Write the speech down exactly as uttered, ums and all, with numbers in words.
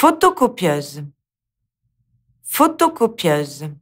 Photocopieuse. Photocopieuse.